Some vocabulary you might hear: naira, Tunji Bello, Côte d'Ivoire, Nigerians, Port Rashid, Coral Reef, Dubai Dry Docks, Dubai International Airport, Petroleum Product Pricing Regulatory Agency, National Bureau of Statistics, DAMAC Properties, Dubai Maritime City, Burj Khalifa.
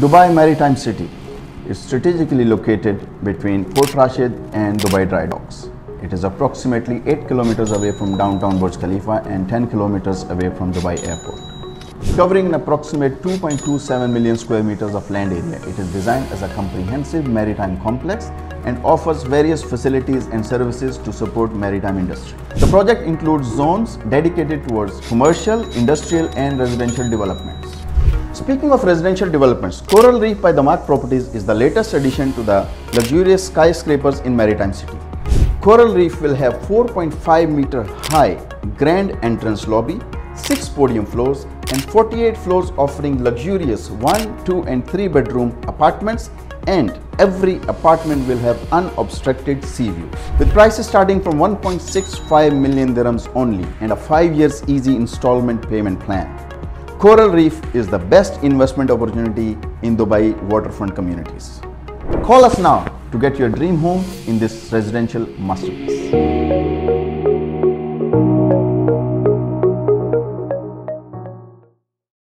Dubai Maritime City is strategically located between Port Rashid and Dubai Dry Docks. It is approximately 8 kilometers away from downtown Burj Khalifa and 10 kilometers away from Dubai Airport. Covering an approximate 2.27 million square meters of land area, it is designed as a comprehensive maritime complex and offers various facilities and services to support maritime industry. The project includes zones dedicated towards commercial, industrial and residential developments. Speaking of residential developments, Coral Reef by DAMAC Properties is the latest addition to the luxurious skyscrapers in Maritime City. Coral Reef will have 4.5-meter high grand entrance lobby, 6 podium floors and 48 floors offering luxurious 1, 2 and 3 bedroom apartments, and every apartment will have unobstructed sea view. With prices starting from 1.65 million dirhams only and a 5-year easy installment payment plan. Coral Reef is the best investment opportunity in Dubai waterfront communities. Call us now to get your dream home in this residential masterpiece.